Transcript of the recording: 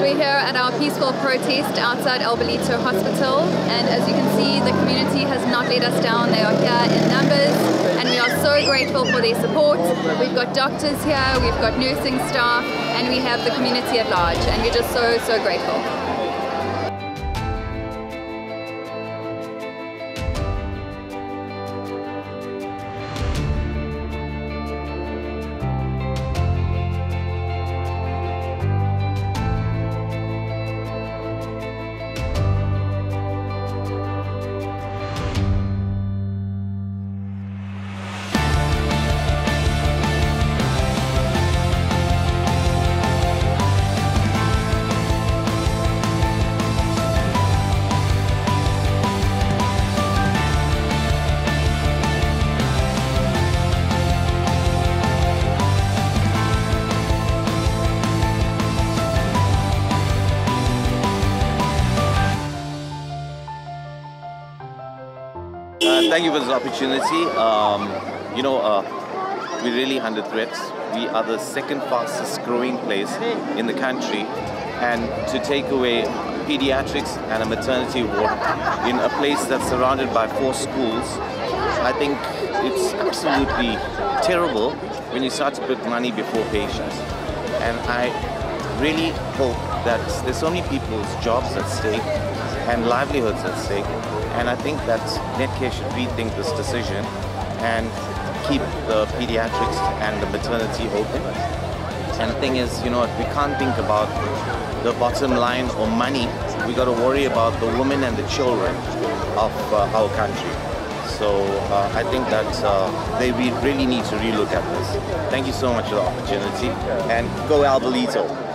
we're here at our peaceful protest outside Alberlito Hospital, and as you can see, the community has not let us down. They are here in numbers and we are so grateful for their support. We've got doctors here, we've got nursing staff, and we have the community at large, and we're just so grateful. Thank you for this opportunity. We're really under threat. We are the second fastest growing place in the country, and to take away paediatrics and a maternity ward in a place that's surrounded by 4 schools, I think it's absolutely terrible when you start to put money before patients. And I really hope that there's so many people's jobs at stake and livelihoods at stake, and I think that Netcare should rethink this decision and keep the paediatrics and the maternity open. And the thing is, if we can't think about the bottom line or money, we got to worry about the women and the children of our country. So I think that we really need to relook at this. Thank you so much for the opportunity, and go Alberlito!